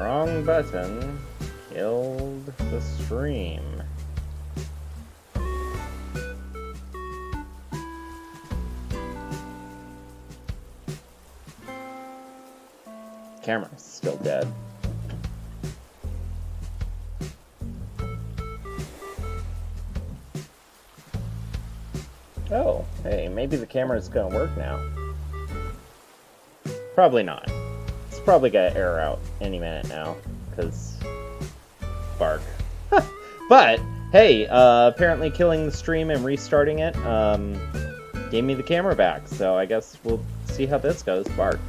Wrong button killed the stream. Camera's still dead. Oh, hey, maybe the camera's gonna work now. Probably not. It's probably gonna air out any minute now, because bark. But, hey, apparently killing the stream and restarting it gave me the camera back, so I guess we'll see how this goes. Bark.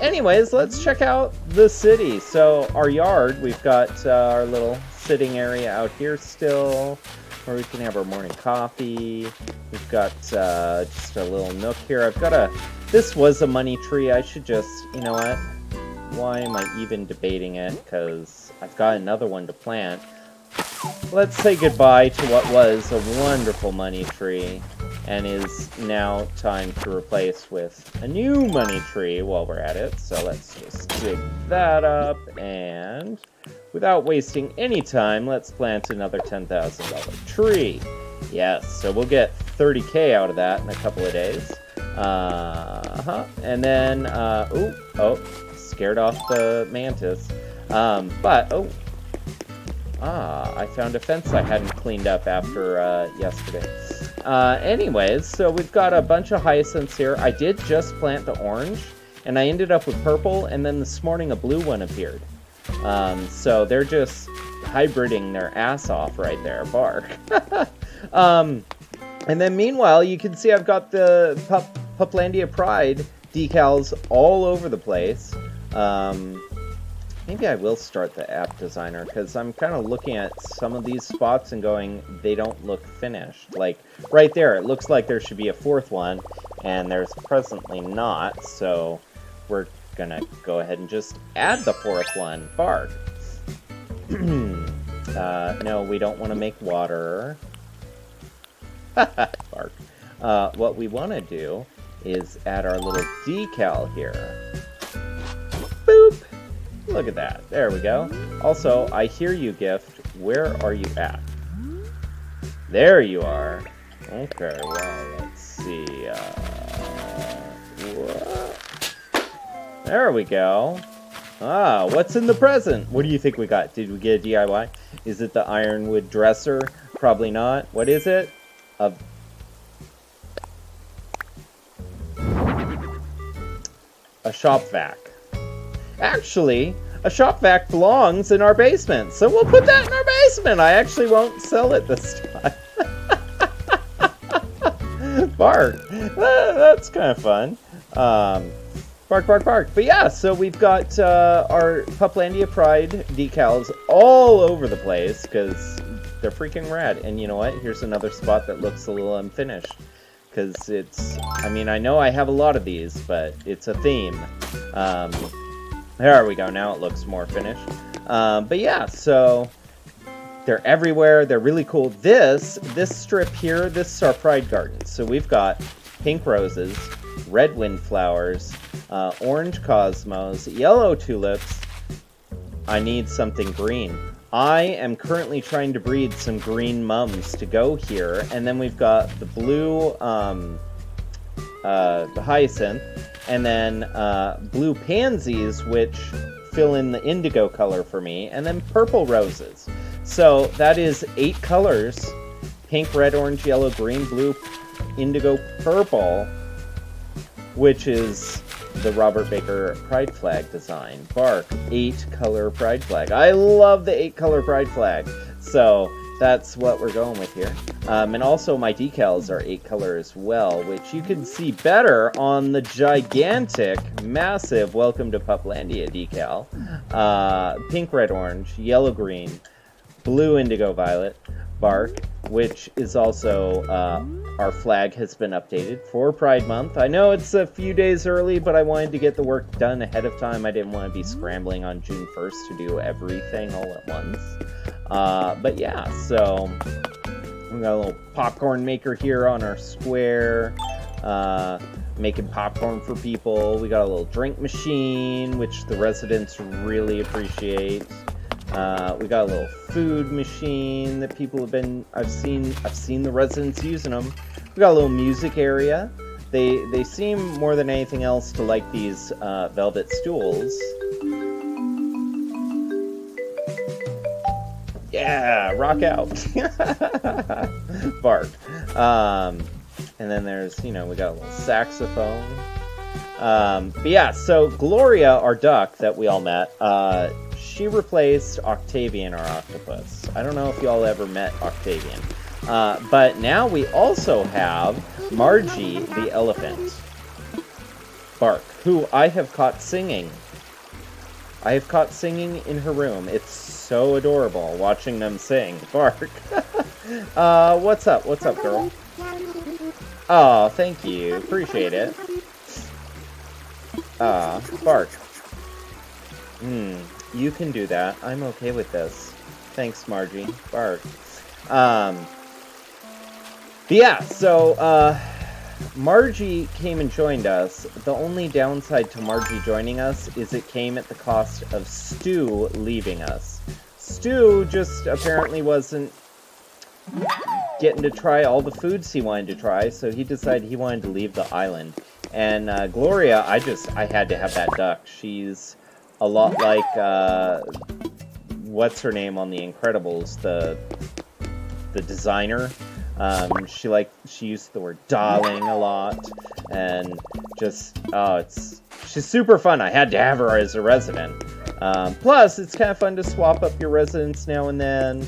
Anyways, let's check out the city. So, our yard, we've got our little sitting area out here still, where we can have our morning coffee. We've got just a little nook here. I've got a... This was a money tree. I should just... You know what? Why am I even debating it? Because I've got another one to plant. Let's say goodbye to what was a wonderful money tree and is now time to replace with a new money tree while we're at it. So let's just dig that up and... Without wasting any time, let's plant another $10,000 tree. Yes, so we'll get 30K out of that in a couple of days. And then, scared off the mantis. I found a fence I hadn't cleaned up after yesterday. Anyways, so we've got a bunch of hyacinths here. I did just plant the orange, and I ended up with purple, and then this morning a blue one appeared. So they're just hybriding their ass off right there, bark. And then meanwhile, you can see I've got the Puplandia Pride decals all over the place. Maybe I will start the app designer, because I'm kind of looking at some of these spots and going, they don't look finished. Like, right there, it looks like there should be a fourth one, and there's presently not, so we're... gonna go ahead and just add the fourth one. Bark. No, we don't want to make water. Bark. What we want to do is add our little decal here. Boop. Look at that. There we go. Also, I hear you, Gift. Where are you at? There you are. Okay, well, let's see. There we go. Ah, what's in the present? What do you think we got? Did we get a DIY? Is it the ironwood dresser? Probably not. What is it? A shop vac. Actually, a shop vac belongs in our basement, so we'll put that in our basement. I actually won't sell it this time. Bark. That's kind of fun. Bark, bark, bark. But yeah, so we've got our Puplandia Pride decals all over the place, because they're freaking rad. And you know what? Here's another spot that looks a little unfinished, because it's... I mean, I know I have a lot of these, but it's a theme. There we go. Now it looks more finished. But yeah, so they're everywhere. They're really cool. This strip here, this is our Pride Garden. So we've got pink roses, red windflowers, orange cosmos, yellow tulips. I need something green. I am currently trying to breed some green mums to go here. And then we've got the blue the hyacinth, and then blue pansies, which fill in the indigo color for me, and then purple roses. So that is 8 colors: pink, red, orange, yellow, green, blue, indigo, purple, which is the Robert Baker pride flag design. Bark. 8-color pride flag. I love the 8-color pride flag. So that's what we're going with here. And also my decals are 8-color as well, which you can see better on the gigantic, massive Welcome to Puplandia decal. Pink, red, orange, yellow, green, blue, indigo, violet. Bark, which is also... our flag has been updated for Pride Month. I know it's a few days early, but I wanted to get the work done ahead of time. I didn't want to be scrambling on June 1st to do everything all at once. But yeah, so we got a little popcorn maker here on our square. making popcorn for people. We got a little drink machine, which the residents really appreciate. We got a little food machine that people have been, I've seen the residents using them. We got a little music area. They seem more than anything else to like these velvet stools. Yeah, rock out. Bark. And then there's, you know, we got a little saxophone. But yeah, so Gloria, our duck that we all met, she replaced Octavian, our octopus. I don't know if y'all ever met Octavian. But now we also have Margie the elephant. Bark, who I have caught singing. I have caught singing in her room. It's so adorable watching them sing. Bark. What's up? What's up, girl? Oh, thank you. Appreciate it. Bark. You can do that. I'm okay with this. Thanks, Margie. Bark. But yeah, so, Margie came and joined us. The only downside to Margie joining us is it came at the cost of Stu leaving us. Stu just apparently wasn't getting to try all the foods he wanted to try, so he decided he wanted to leave the island. And, Gloria, I had to have that duck. She's a lot like, what's her name on The Incredibles, the designer. She used the word darling a lot, and just, she's super fun. I had to have her as a resident. Plus, it's kind of fun to swap up your residents now and then.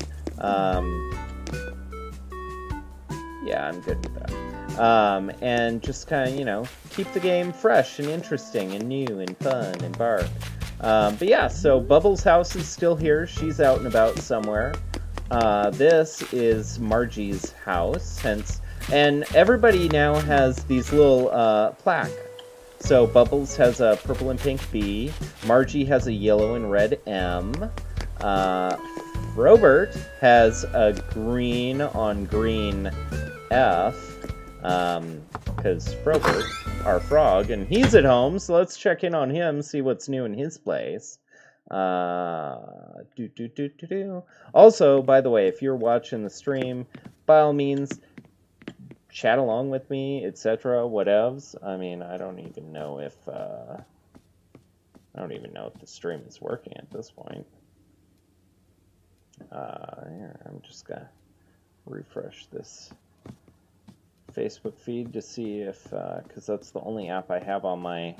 Yeah, I'm good with that. And just kind of, you know, keep the game fresh and interesting and new and fun and bark. But yeah, so Bubbles' house is still here. She's out and about somewhere. This is Margie's house, and everybody now has these little, plaque. So Bubbles has a purple and pink B, Margie has a yellow and red M, Robert has a green on green F, because Robert, our frog, and he's at home, so let's check in on him, see what's new in his place. Also, by the way, if you're watching the stream, by all means, chat along with me, etc. Whatevs. I mean, I don't even know if the stream is working at this point. Here, I'm just gonna refresh this Facebook feed to see if, because that's the only app I have on my.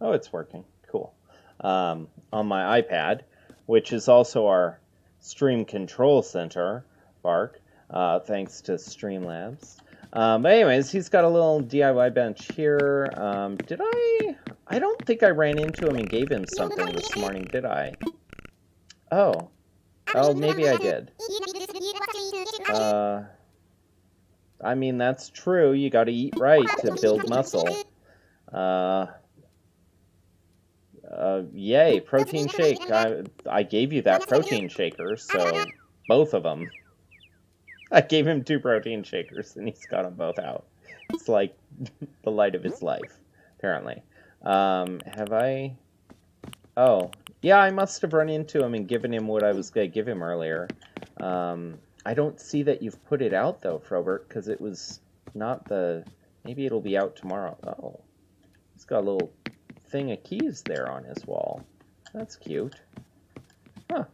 Oh, it's working. Cool. On my iPad, which is also our stream control center, Bark, thanks to Streamlabs. But anyways, he's got a little DIY bench here. Did I? I don't think I ran into him and gave him something this morning, did I? Oh. Oh, maybe I did. I mean, that's true. You gotta eat right to build muscle. Yay, protein shake. I gave you that protein shaker, so both of them. I gave him 2 protein shakers, and he's got them both out. It's like the light of his life, apparently. Have I... Oh, yeah, I must have run into him and given him what I was going to give him earlier. I don't see that you've put it out, though, Frobert, because it was not the... Maybe it'll be out tomorrow. Oh, he's got a little... thing of keys there on his wall. That's cute. Huh.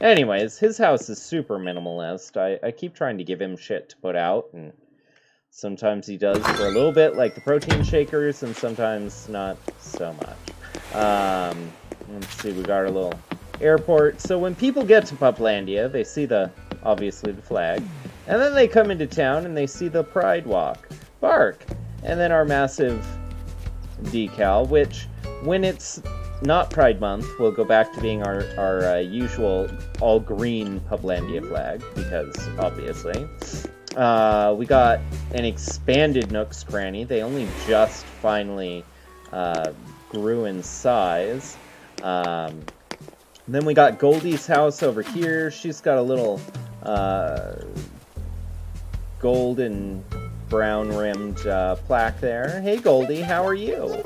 Anyways, his house is super minimalist. I keep trying to give him shit to put out, and sometimes he does for a little bit, like the protein shakers, and sometimes not so much. Let's see, we got our little airport. So when people get to Puplandia, they see the, obviously, the flag, and then they come into town and they see the Pride Walk. Bark! And then our massive decal, which... When it's not Pride Month, we'll go back to being our usual all-green Puplandia flag, because, obviously. We got an expanded Nook's Cranny. They only just finally grew in size. Then we got Goldie's house over here. She's got a little golden brown-rimmed plaque there. Hey, Goldie, how are you?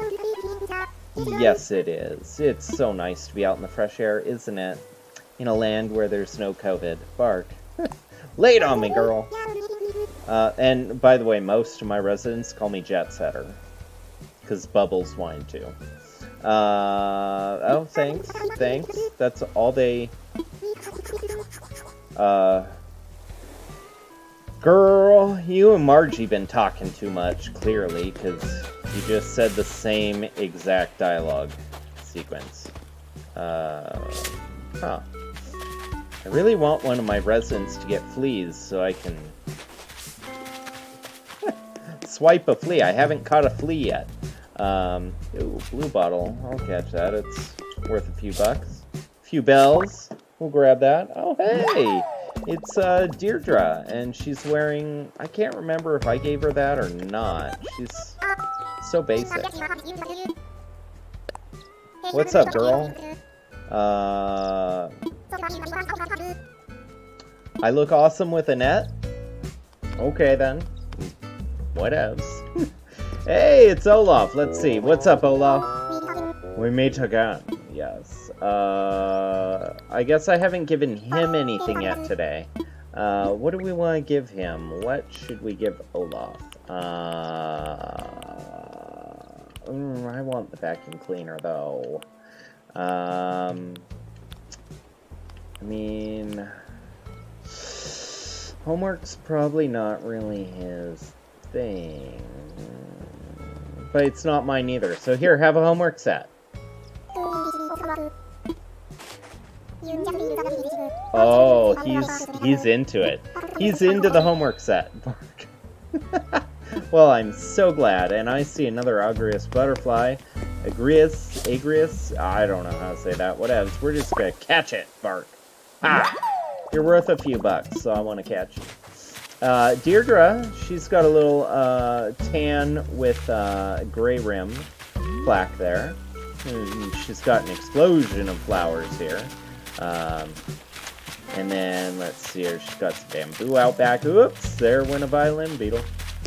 Yes, it is. It's so nice to be out in the fresh air, isn't it? In a land where there's no COVID. Bark. Lay it on me, girl. And, by the way, most of my residents call me Jet Setter. Because bubbles whine, too. Oh, thanks. Thanks. That's all they... Girl, you and Margie been talking too much, clearly, because you just said the same exact dialogue sequence. Huh. I really want one of my residents to get fleas so I can... swipe a flea. I haven't caught a flea yet. Ooh, blue bottle. I'll catch that. It's worth a few bucks. A few bells. We'll grab that. Oh, hey! It's, Deirdre, and she's wearing... I can't remember if I gave her that or not. She's so basic. What's up, girl? I look awesome with a net? Okay, then. Whatevs. Hey, it's Olaf. Let's see. What's up, Olaf? We meet again. Yes. I guess I haven't given him anything yet today. What do we want to give him? What should we give Olaf? I want the vacuum cleaner, though. I mean... homework's probably not really his thing. But it's not mine either. So here, have a homework set. Oh, he's into it. He's into the homework set. Well, I'm so glad. And I see another Agrius butterfly. Agrius? I don't know how to say that. Whatevs. We're just gonna catch it, Bark. Ah! You're worth a few bucks, so I want to catch you. Deirdre, she's got a little tan with gray rim plaque there. And she's got an explosion of flowers here. And then, let's see here, she's got some bamboo out back. Oops, there went a violin beetle.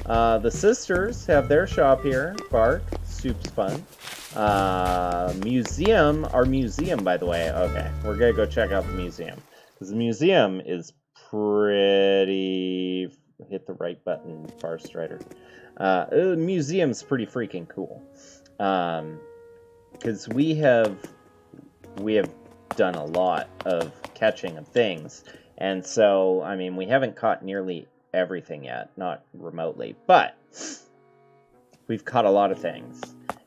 The sisters have their shop here. Bark, soup's fun. Museum, our museum, by the way. Okay, we're going to go check out the museum. Because the museum is pretty... Hit the right button, Farrstrider. The museum's pretty freaking cool. Because we have done a lot of catching of things, and so, I mean, we haven't caught nearly everything yet, not remotely, but we've caught a lot of things,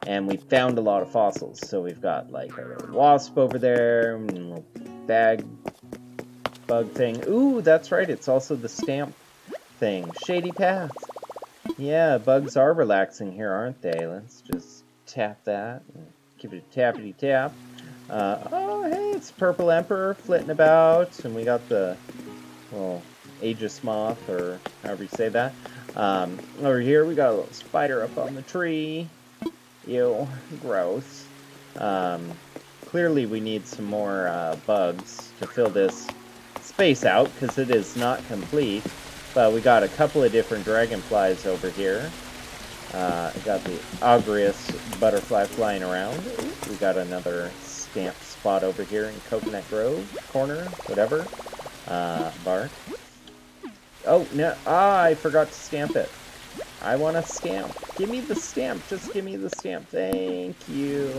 and we found a lot of fossils. So we've got, like, a little wasp over there, and a little bag bug thing. Ooh, that's right, it's also the stamp thing. Shady Path. Yeah, bugs are relaxing here, aren't they? Let's just tap that and give it a tappity-tap. Oh, hey, it's Purple Emperor flitting about, and we got the, well, Aegis Moth, or however you say that. Over here, we got a little spider up on the tree. Ew, gross. Clearly, we need some more bugs to fill this space out, because it is not complete. But we got a couple of different dragonflies over here. We got the Agrius butterfly flying around. We got another stamp spot over here in Coconut Grove corner, whatever. Bark. Oh, no. Ah, I forgot to stamp it. I want a stamp. Give me the stamp. Just give me the stamp. Thank you.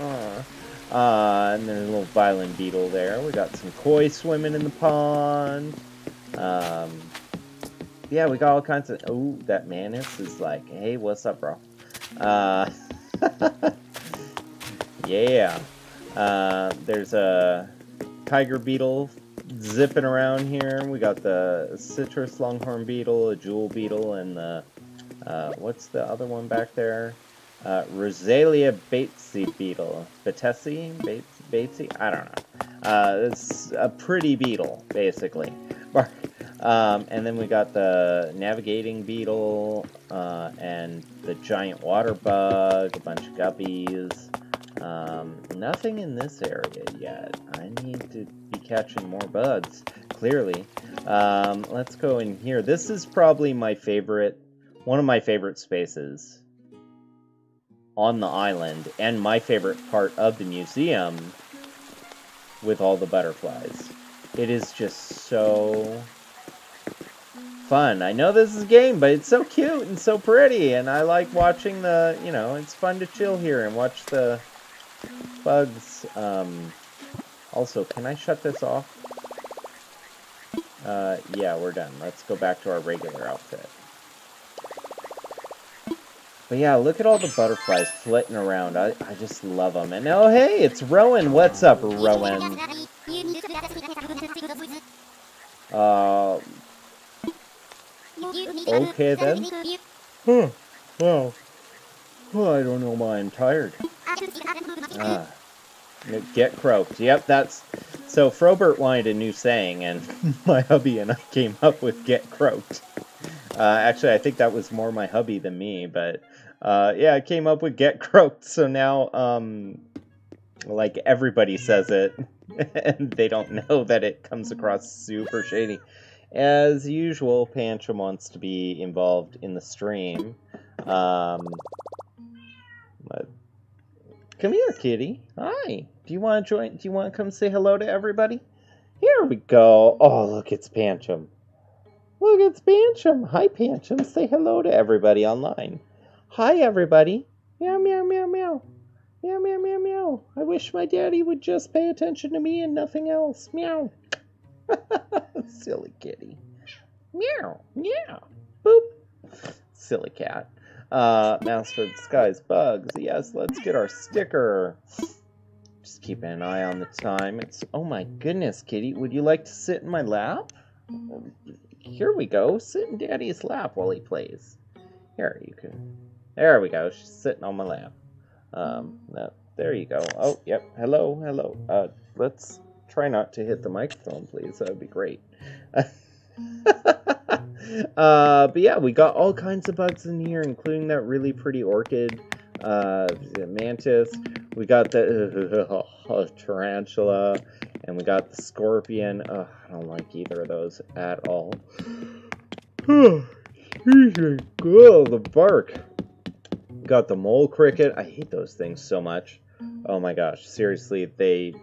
And there's a little violin beetle there. We got some koi swimming in the pond. Yeah, we got all kinds of... Oh, that Manus is like, hey, what's up, bro? Yeah. There's a tiger beetle zipping around here. We got the citrus longhorn beetle, a jewel beetle, and the... what's the other one back there? Rosalia Batesy beetle. Batesi? Batesy? I don't know. It's a pretty beetle, basically. And then we got the navigating beetle, and the giant water bug, a bunch of guppies, and nothing in this area yet. I need to be catching more bugs, clearly. Let's go in here. This is probably my favorite, one of my favorite spaces on the island, and my favorite part of the museum with all the butterflies. It is just so fun. I know this is a game, but it's so cute and so pretty, and I like watching the, you know, it's fun to chill here and watch the bugs. Also, can I shut this off? Yeah, we're done. Let's go back to our regular outfit. But yeah, look at all the butterflies flitting around. I just love them. And oh, hey, it's Rowan. What's up, Rowan? Okay then. Huh. Well, I don't know why I'm tired. Get croaked. Yep, that's... So Frobert wanted a new saying, and my hubby and I came up with get croaked. Actually, I think that was more my hubby than me, but yeah, I came up with get croaked, so now, like, everybody says it, and they don't know that it comes across super shady. As usual, Pancham wants to be involved in the stream. Come here, kitty. Hi. Do you want to join? Do you want to come say hello to everybody? Here we go. Oh, look, it's Pancham. Look, it's Pancham. Hi, Pancham. Say hello to everybody online. Hi, everybody. Meow, meow, meow, meow. Meow, meow, meow, meow. I wish my daddy would just pay attention to me and nothing else. Meow. Silly kitty. Meow, meow. Boop. Silly cat. Master of the Skies bugs. Yes, let's get our sticker. Just keeping an eye on the time. It's... Oh, my goodness, kitty. Would you like to sit in my lap? Here we go. Sit in Daddy's lap while he plays. Here, you can... There we go. She's sitting on my lap. There you go. Oh, yep. Hello, hello. Let's try not to hit the microphone, please. That would be great. But yeah, we got all kinds of bugs in here, including that really pretty orchid, mantis. We got the tarantula, and we got the scorpion. I don't like either of those at all. Oh, the bark. We got the mole cricket. I hate those things so much. Oh my gosh, seriously, the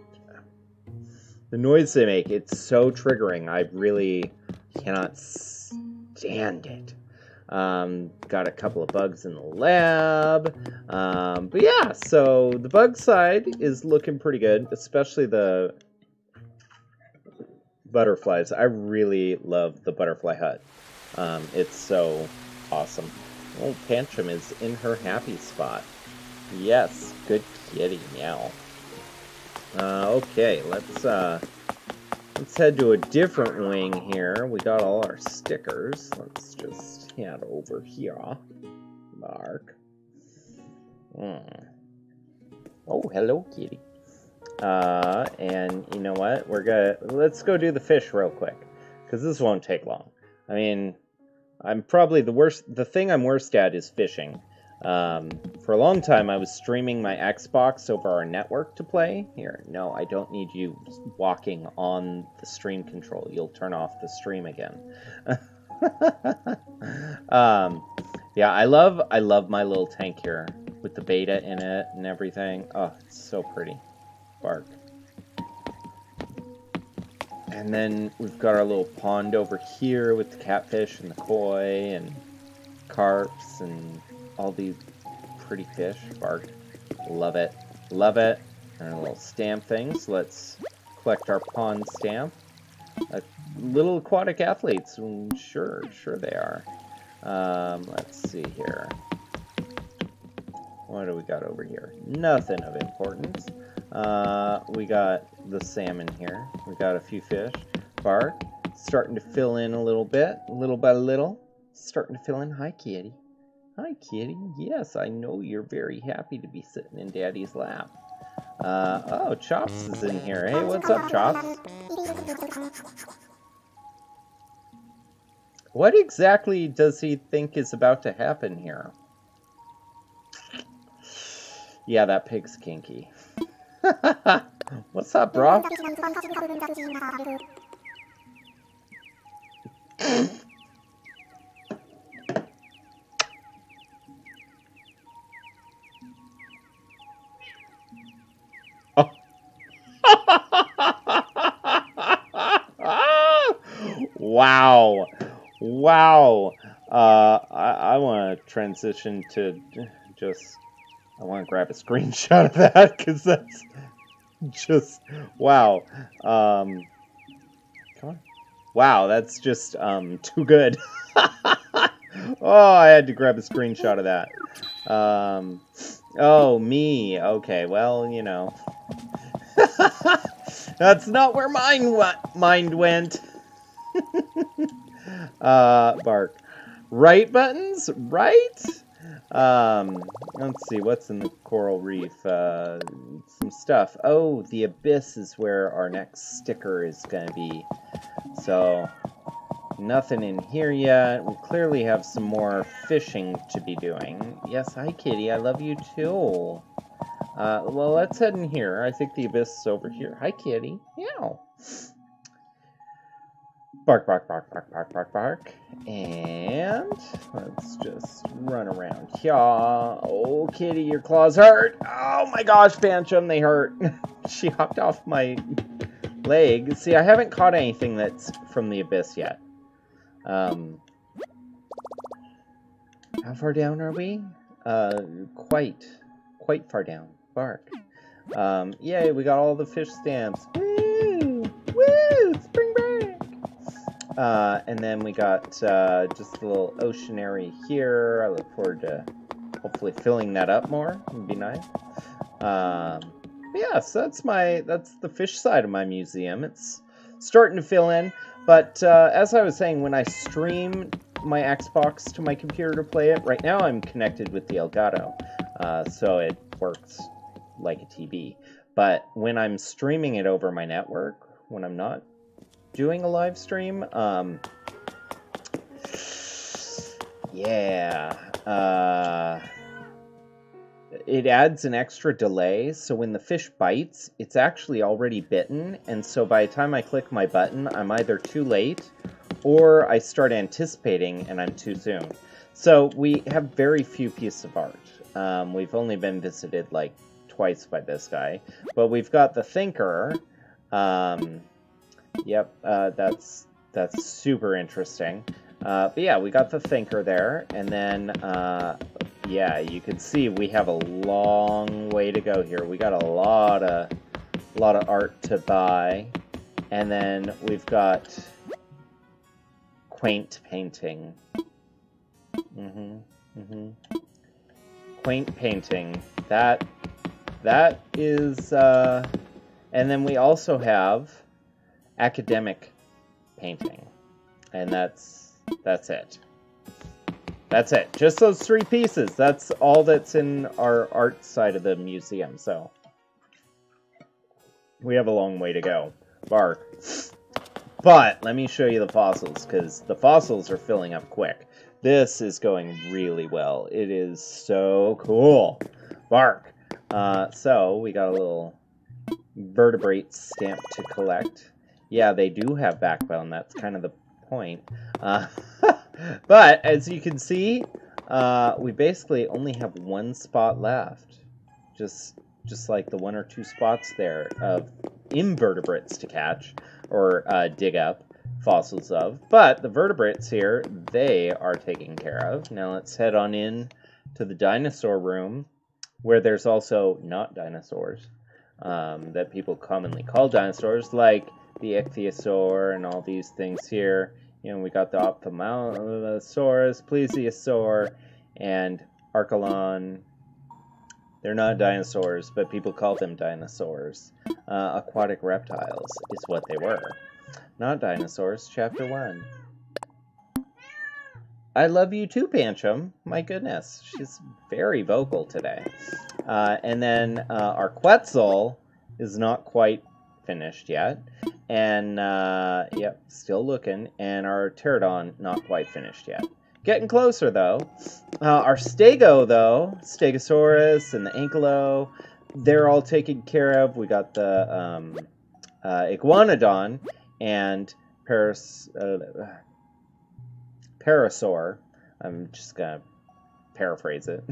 noise they make, it's so triggering. I really cannot stand it. Got a couple of bugs in the lab. But yeah, so the bug side is looking pretty good, especially the butterflies. I really love the butterfly hut. It's so awesome. Oh, Pancham is in her happy spot. Yes, good kitty, meow. Okay, let's head to a different wing here. We got all our stickers. Let's just head over here. Mark. Oh, hello, kitty. And you know what? Let's go do the fish real quick, because this won't take long. I mean, I'm probably the thing I'm worst at is fishing. For a long time, I was streaming my Xbox over our network to play. Here, no, I don't need you walking on the stream control. You'll turn off the stream again. Yeah, I love my little tank here with the beta in it and everything. Oh, it's so pretty. Bark. And then we've got our little pond over here with the catfish and the koi and carps and... all these pretty fish. Bark. Love it. Love it. And a little stamp thing. So let's collect our pond stamp. Little aquatic athletes. Sure. Sure they are. Let's see here. What do we got over here? Nothing of importance. We got the salmon here. We got a few fish. Bark. Starting to fill in a little bit. Little by little. Starting to fill in. Hi, kitty. Hi, kitty. Yes, I know you're very happy to be sitting in Daddy's lap. Oh, Chops is in here. Hey, what's up, Chops? What exactly does he think is about to happen here? Yeah, that pig's kinky. What's up, bro? Oh. Wow. Wow. I want to transition to just... I want to grab a screenshot of that, because that's just... Wow. Come on. Wow, that's just too good. Oh, I had to grab a screenshot of that. Oh, me. Okay, well, you know. That's not where mine went. Bark. Right buttons? Right? Let's see, what's in the coral reef? Some stuff. Oh, the abyss is where our next sticker is gonna be. So, nothing in here yet. We clearly have some more fishing to be doing. Yes, hi kitty, I love you too. Well, let's head in here. I think the abyss is over here. Hi kitty. Meow. Bark, bark, bark, bark, bark, bark, bark. And let's just run around here. Oh, kitty, your claws hurt. Oh my gosh, Bansham, they hurt. She hopped off my leg. See, I haven't caught anything that's from the abyss yet. How far down are we? Quite far down. Bark. Yay, we got all the fish stamps. Woo! Woo! Spring break! And then we got just a little oceanary here. I look forward to hopefully filling that up more. It would be nice. Yeah, so that's the fish side of my museum. It's starting to fill in. But as I was saying, when I stream my Xbox to my computer to play it, right now I'm connected with the Elgato. So it works like a TV. But when I'm streaming it over my network, when I'm not doing a live stream, it adds an extra delay, so when the fish bites, it's actually already bitten, and so by the time I click my button, I'm either too late, or I start anticipating, and I'm too soon. So we have very few pieces of art. We've only been visited, like, twice by this guy, but we've got the Thinker, Yep, that's super interesting. But yeah, we got the Thinker there, and then, yeah, you can see we have a long way to go here. We got a lot of art to buy, and then we've got quaint painting. Quaint painting. That is, and then we also have academic painting, and that's it, just those three pieces. That's all that's in our art side of the museum, so we have a long way to go. Bark. But let me show you the fossils, because the fossils are filling up quick. This is going really well. It is so cool. Bark. So we got a little vertebrate stamp to collect. Yeah, they do have backbone, that's kind of the point. But, as you can see, we basically only have one spot left. Just like the one or two spots there of invertebrates to catch, or dig up fossils of. But the vertebrates here, they are taken care of. Now let's head on in to the dinosaur room, where there's also not dinosaurs, that people commonly call dinosaurs, like the ichthyosaur and all these things here. You know, we got the ophthalmosaurus, plesiosaur, and archelon. They're not dinosaurs, but people call them dinosaurs. Aquatic reptiles is what they were. Not dinosaurs, chapter 1. I love you too, Bansham. My goodness, she's very vocal today. And then our Quetzal is not quite finished yet, and yep, still looking, and our Pterodon not quite finished yet. Getting closer though. Our Stego though, Stegosaurus and the Ankylo, they're all taken care of. We got the Iguanodon and Parasaur. I'm just gonna paraphrase it.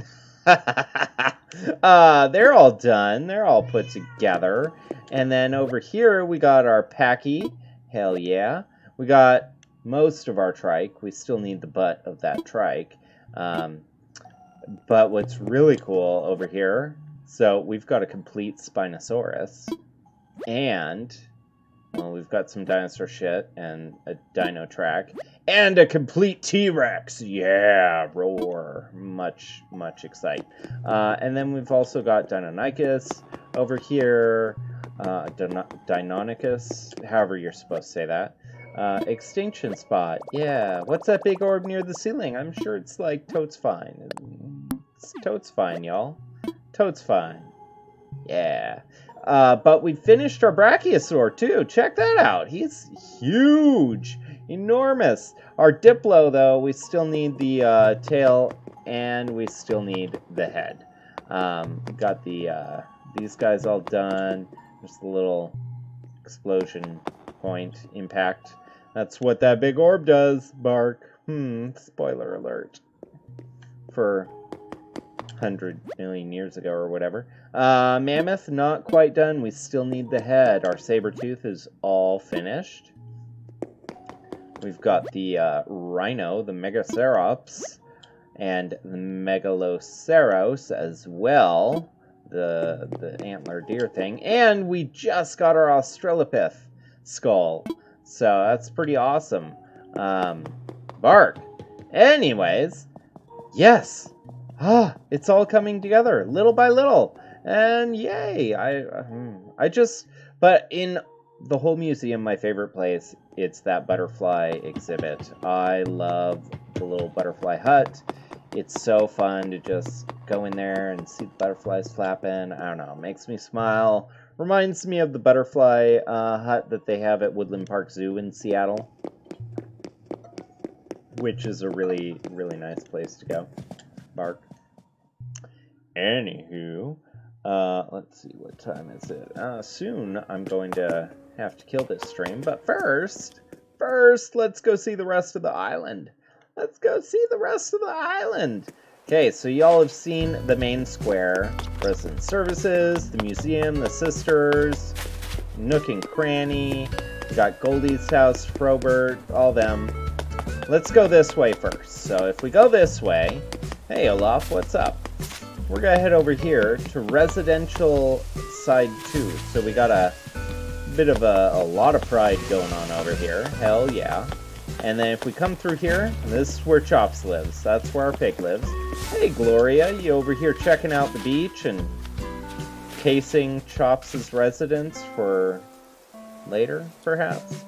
They're all done. They're all put together. And then over here we got our Packy. Hell yeah. We got most of our trike. We still need the butt of that trike. But what's really cool over here, so we've got a complete Spinosaurus. And, well, we've got some dinosaur shit and a dino track. And a complete T-Rex! Yeah! Roar! Much, much excite. And then we've also got Deinonychus over here. Deinonychus, however you're supposed to say that. Extinction spot. Yeah. What's that big orb near the ceiling? I'm sure it's like totes fine. It's totes fine, y'all. Totes fine. Yeah. But we finished our Brachiosaur too. Check that out. He's huge. Enormous. Our Diplo though, we still need the tail and we still need the head. Got the these guys all done. Just a little explosion point impact. That's what that big orb does. Bark. Spoiler alert. For 100 million years ago or whatever. Mammoth, not quite done. We still need the head. Our Sabertooth is all finished. We've got the Rhino, the Megacerops, and the Megaloceros as well. The antler deer thing. And we just got our Australopith skull. So that's pretty awesome. Bark. Anyways. Yes. Ah, it's all coming together little by little. And yay. I just, but in the whole museum, my favorite place, it's that butterfly exhibit. I love the little butterfly hut. It's so fun to just go in there and see the butterflies flapping. I don't know, makes me smile. Reminds me of the butterfly hut that they have at Woodland Park Zoo in Seattle, which is a really, really nice place to go. Bark. Anywho, let's see, what time is it? Soon I'm going to have to kill this stream, but first, let's go see the rest of the island. Let's go see the rest of the island. Okay, so y'all have seen the main square, resident services, the museum, the sisters, Nook and Cranny. We got Goldie's house, Frobert, all them. Let's go this way first. So if we go this way, hey Olaf, what's up? We're gonna head over here to residential side 2. So we got a bit of a lot of pride going on over here. Hell yeah. And then if we come through here, this is where Chops lives. That's where our pig lives. Hey, Gloria, you over here checking out the beach and casing Chops' residence for later, perhaps?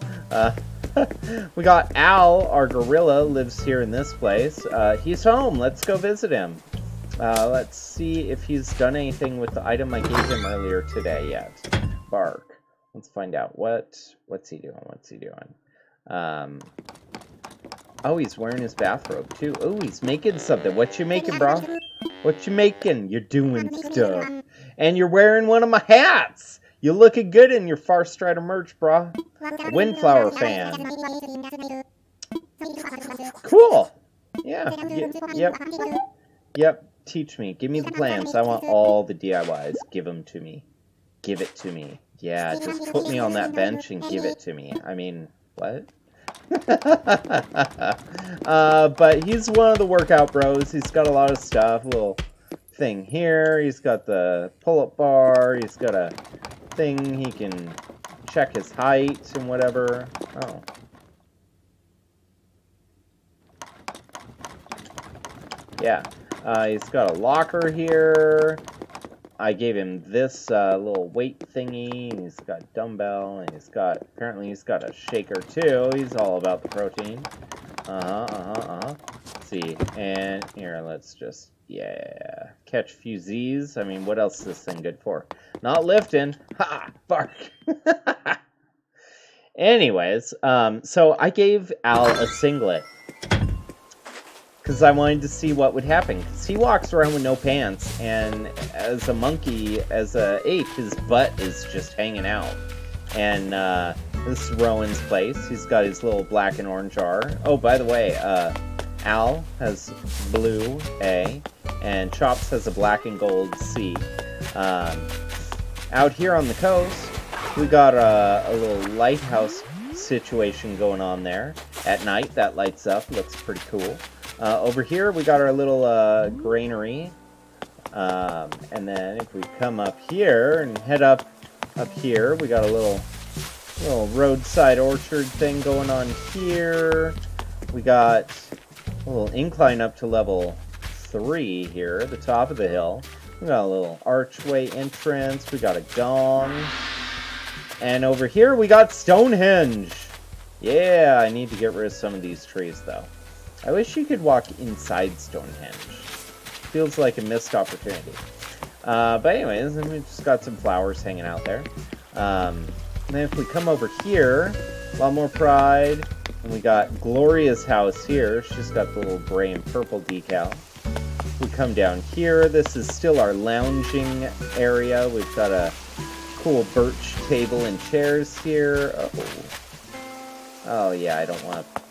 We got Al, our gorilla, lives here in this place. He's home. Let's go visit him. Let's see if he's done anything with the item I gave him earlier today yet. Bark. Let's find out. What's he doing? What's he doing? Oh, he's wearing his bathrobe too. Oh, he's making something. What you making, bro? What you making? You're doing stuff. And you're wearing one of my hats. You're looking good in your Farrstrider merch, bro. Windflower fan. Cool. Yeah. Yep. Teach me. Give me the plans. I want all the DIYs. Give them to me. Give it to me. Yeah, just put me on that bench and give it to me. I mean... What? But he's one of the workout bros. He's got a lot of stuff. Little thing here. He's got the pull-up bar. He's got a thing he can check his height and whatever. Oh. Yeah. He's got a locker here. I gave him this little weight thingy. He's got a dumbbell, and he's got, apparently he's got a shaker too. He's all about the protein. Let's see, and here, let's just, yeah, catch fusees. I mean, what else is this thing good for? Not lifting. Ha! Bark. Anyways, so I gave Al a singlet. because I wanted to see what would happen. Because he walks around with no pants, and as a monkey, as a ape, his butt is just hanging out. And this is Rowan's place. He's got his little black and orange jar. Oh, by the way, Al has blue A, and Chops has a black and gold C. Out here on the coast, we got a little lighthouse situation going on there. At night, that lights up. Looks pretty cool. Over here, we got our little granary. And then if we come up here and head up here, we got a little roadside orchard thing going on here. We got a little incline up to level 3 here at the top of the hill. We got a little archway entrance. We got a gong. And over here we got Stonehenge. Yeah, I need to get rid of some of these trees though. I wish you could walk inside Stonehenge. Feels like a missed opportunity. But anyways, we just got some flowers hanging out there. And then if we come over here, a lot more pride. And we got Gloria's house here. She's got the little gray and purple decal. We come down here. This is still our lounging area. We've got a cool birch table and chairs here. Oh yeah, I don't want to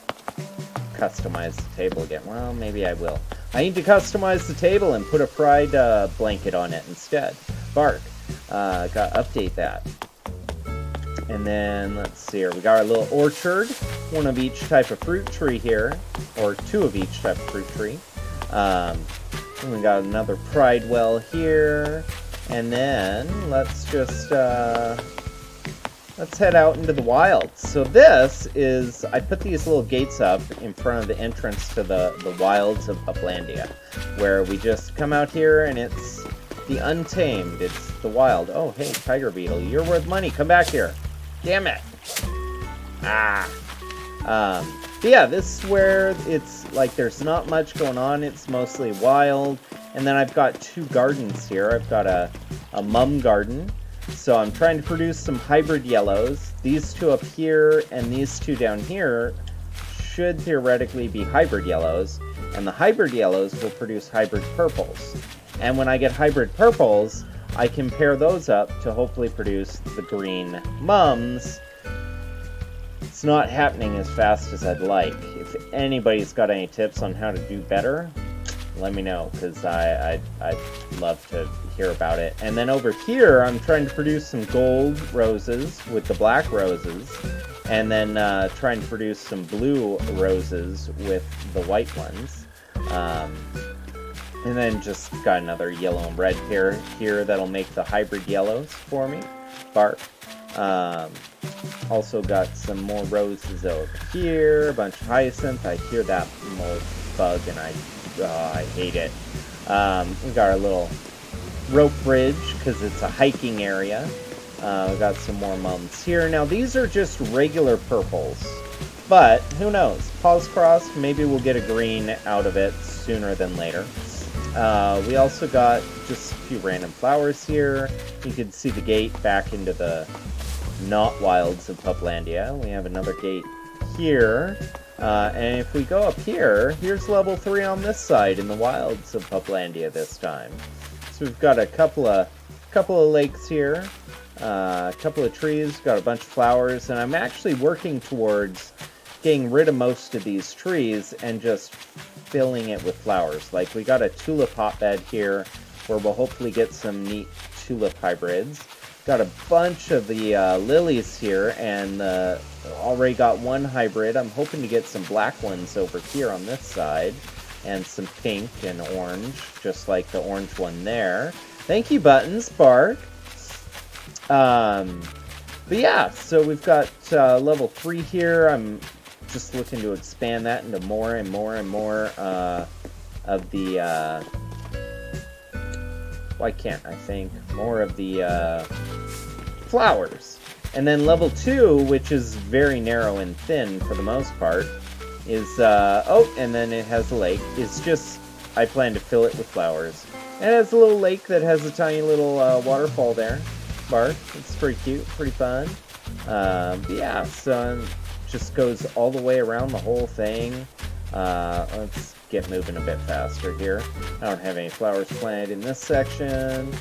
customize the table again. Well, maybe I will. I need to customize the table and put a pride blanket on it instead. Bark. Gotta update that. And then, let's see here. We got our little orchard. One of each type of fruit tree here. Or two of each type of fruit tree. And we got another pride well here. And then, let's just, let's head out into the wild. So this is, I put these little gates up in front of the entrance to the wilds of Puplandia, where we just come out here and it's the untamed, it's the wild. Oh, hey, Tiger Beetle, you're worth money, come back here. Damn it. But yeah, this is where it's like there's not much going on, it's mostly wild. And then I've got two gardens here. I've got a mum garden. So I'm trying to produce some hybrid yellows. These two up here and these two down here should theoretically be hybrid yellows. And the hybrid yellows will produce hybrid purples. And when I get hybrid purples, I can pair those up to hopefully produce the green mums. It's not happening as fast as I'd like. If anybody's got any tips on how to do better, let me know, because I'd love to hear about it. And then over here, I'm trying to produce some gold roses with the black roses, and then trying to produce some blue roses with the white ones. And then just got another yellow and red pair here that'll make the hybrid yellows for me. Bark. Also got some more roses over here, a bunch of hyacinth. I hear that mold bug and I hate it. We got our little rope bridge because it's a hiking area. We got some more mums here. Now these are just regular purples, but who knows? Paws crossed, maybe we'll get a green out of it sooner than later. We also got just a few random flowers here. You can see the gate back into the not wilds of Puplandia. We have another gate here. And if we go up here, here's level 3 on this side in the wilds of Puplandia this time. So we've got a couple of lakes here, a couple of trees, got a bunch of flowers, and I'm actually working towards getting rid of most of these trees and just filling it with flowers. Like we got a tulip hotbed here where we'll hopefully get some neat tulip hybrids. Got a bunch of the lilies here, and already got one hybrid. I'm hoping to get some black ones over here on this side, and some pink and orange, just like the orange one there. Thank you, Buttons, Bark. But yeah, so we've got level 3 here. I'm just looking to expand that into more and more and more of the... why can't I think more of the flowers? And then level 2, which is very narrow and thin for the most part, is oh, and then it has a lake. It's just I plan to fill it with flowers. And it has a little lake that has a tiny little waterfall there. Bark. It's pretty cute, pretty fun. But yeah, so it just goes all the way around the whole thing. Let's get moving a bit faster here. I don't have any flowers planted in this section.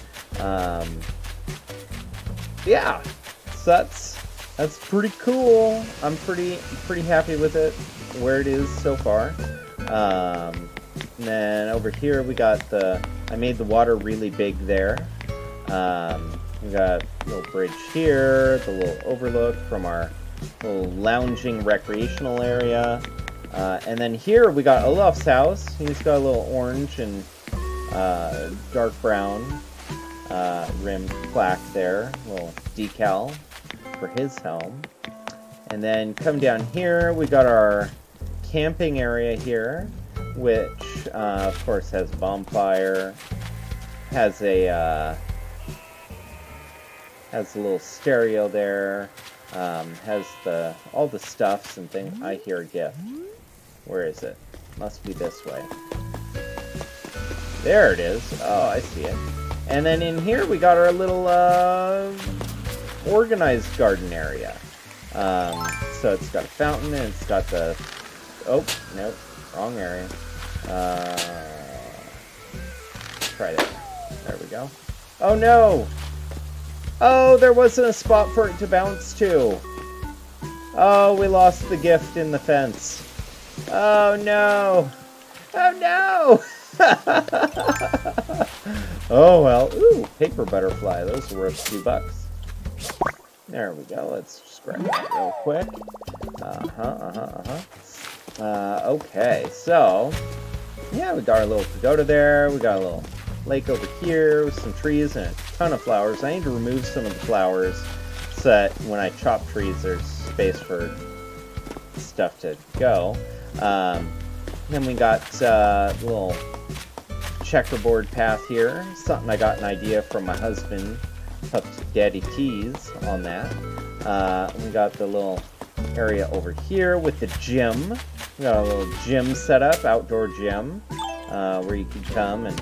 Yeah, so that's pretty cool. I'm pretty happy with it, where it is so far. And then over here we got the, I made the water really big there. We got a little bridge here, the little overlook from our little lounging recreational area. And then here we got Olaf's house. He's got a little orange and dark brown rimmed plaque there, a little decal for his helm. And then come down here, we got our camping area here, which of course has a bonfire, has a little stereo there, has the all the stuffs and things. I hear a gift. Where is it? Must be this way. There it is. Oh, I see it. And then in here we got our little organized garden area. So it's got a fountain and it's got the... Oh, nope. Wrong area. Try that. There we go. Oh no! Oh, there wasn't a spot for it to bounce to. Oh, we lost the gift in the fence. Oh no! Oh no! Oh well. Ooh, paper butterfly. Those are worth $2. There we go. Let's just grab that real quick. Okay, so yeah, we got our little pagoda there. We got a little lake over here with some trees and a ton of flowers. I need to remove some of the flowers so that when I chop trees, there's space for stuff to go. Then we got a little checkerboard path here. Something I got an idea from my husband, up to Daddy T's on that. We got the little area over here with the gym. We got a little gym set up, outdoor gym, where you can come and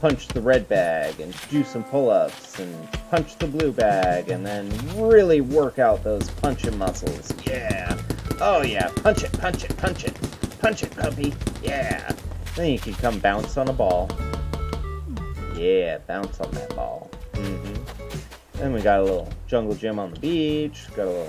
punch the red bag and do some pull-ups and punch the blue bag and then really work out those punching muscles. Yeah! Oh yeah, punch it, punch it, punch it! Punch it, puppy! Yeah! Then you can come bounce on a ball. Yeah, bounce on that ball. Mm-hmm. Then we got a little jungle gym on the beach. Got a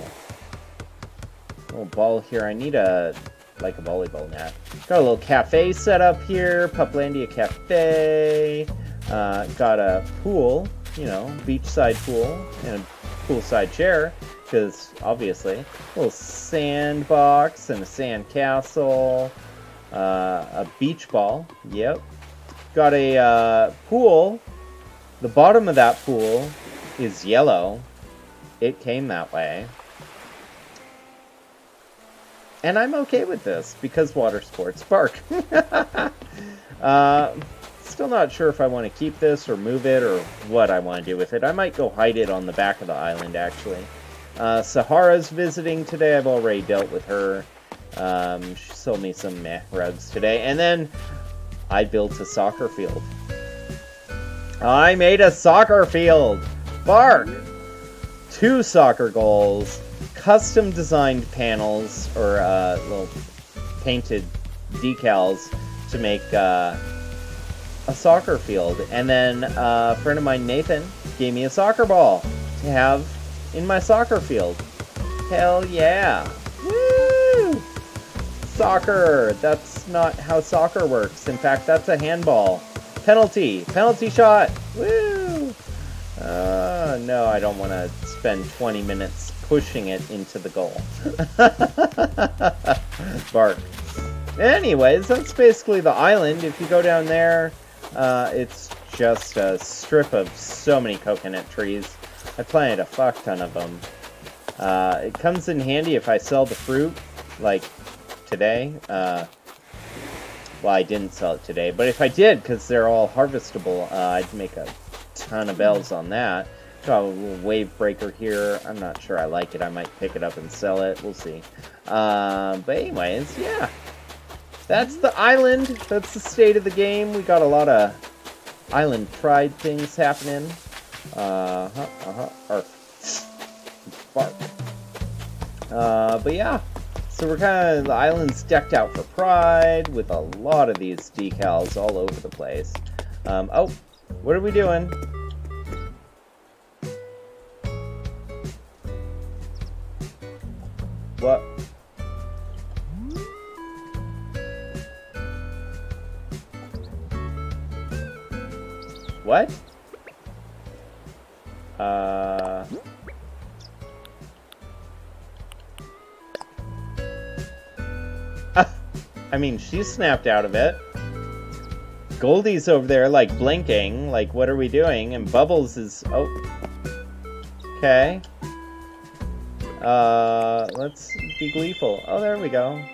little ball here. I need a... like a volleyball net. Got a little cafe set up here, Puplandia Cafe. Got a pool, you know, beachside pool, and a poolside chair, because obviously. A little sandbox and a sand castle. A beach ball, yep. Got a pool. The bottom of that pool is yellow. It came that way. And I'm okay with this, because water sports bark. Still not sure if I want to keep this or move it or what I want to do with it. I might go hide it on the back of the island, actually. Sahara's visiting today. I've already dealt with her. She sold me some meh rugs today. And then I built a soccer field. I made a soccer field! Bark! 2 soccer goals. Custom designed panels or little painted decals to make a soccer field, and then a friend of mine, Nathan, gave me a soccer ball to have in my soccer field. Hell yeah! Woo! Soccer! That's not how soccer works. In fact, that's a handball. Penalty! Penalty shot! Woo! No, I don't want to spend 20 minutes pushing it into the goal. Bark. Anyways, that's basically the island. If you go down there, it's just a strip of so many coconut trees. I planted a fuck ton of them. It comes in handy if I sell the fruit, like today. Well, I didn't sell it today, but if I did, because they're all harvestable, I'd make a ton of bells on that. Got a little wave breaker here. I'm not sure I like it. I might pick it up and sell it. We'll see. But anyways, yeah. That's the island. That's the state of the game. We got a lot of Island Pride things happening. Bark. But yeah. So we're kind of, the island's decked out for pride with a lot of these decals all over the place. Oh, what are we doing? What? What? I mean, she snapped out of it. Goldie's over there, like, blinking. Like, what are we doing? And Bubbles is... Oh. Okay. Let's be gleeful. Oh, there we go.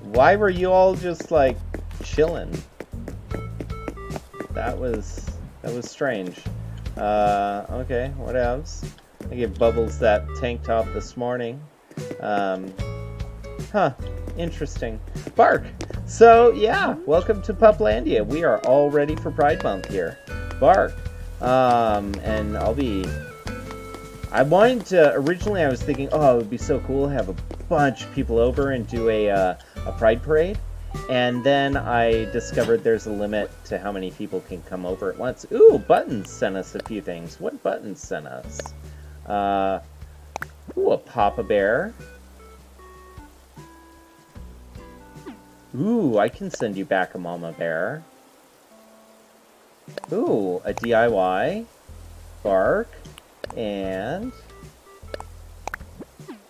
Why were you all just, like, chilling? That was strange. Okay, whatevs. I gave Bubbles that tank top this morning. Huh, interesting. Bark! So, yeah, welcome to Puplandia. We are all ready for Pride Month here. Bark. And I'll be... I wanted to... Originally, I was thinking, oh, it would be so cool to have a bunch of people over and do a Pride Parade. And then I discovered there's a limit to how many people can come over at once. Ooh, Buttons sent us a few things. What Buttons sent us? Ooh, a Papa Bear. Ooh, I can send you back a Mama Bear. Ooh, a DIY. Bark. And...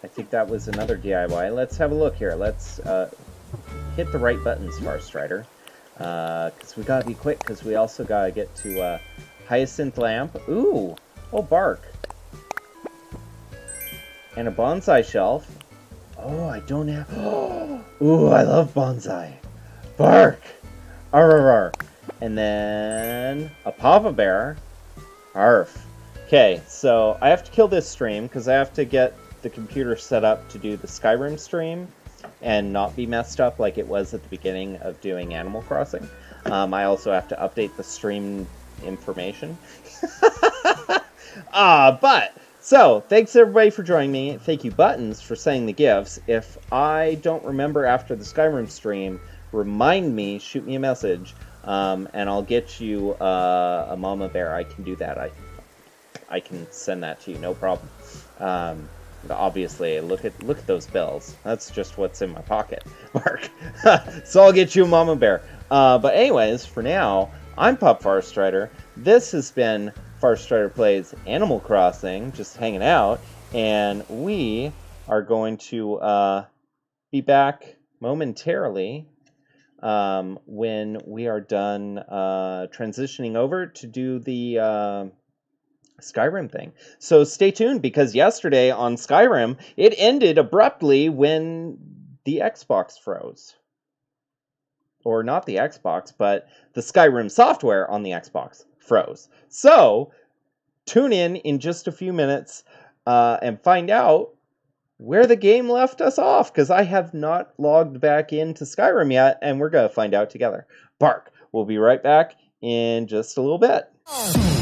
I think that was another DIY. Let's have a look here. Let's hit the right buttons, Farrstrider. Because we gotta be quick, because we also gotta get to Hyacinth Lamp. Ooh! Oh, Bark. And a bonsai shelf. Oh, I don't have... Ooh, I love bonsai. Bark! Arr. And then... a Papa Bear. Arf. Okay, so I have to kill this stream, because I have to get the computer set up to do the Skyrim stream, and not be messed up like it was at the beginning of doing Animal Crossing. I also have to update the stream information. But... So, thanks everybody for joining me. Thank you, Buttons, for sending the gifts. If I don't remember after the Skyrim stream, remind me, shoot me a message, and I'll get you a Mama Bear. I can do that. I can send that to you, no problem. Obviously, look at those bells. That's just what's in my pocket, Mark. So I'll get you a Mama Bear. But anyways, for now, I'm Pup Farrstrider. This has been... Farrstrider plays Animal Crossing, just hanging out, and we are going to be back momentarily when we are done transitioning over to do the Skyrim thing. So stay tuned, because yesterday on Skyrim, it ended abruptly when the Xbox froze. Or not the Xbox, but the Skyrim software on the Xbox froze. So, tune in just a few minutes and find out where the game left us off, because I have not logged back into Skyrim yet, and we're going to find out together. Bark. We'll be right back in just a little bit.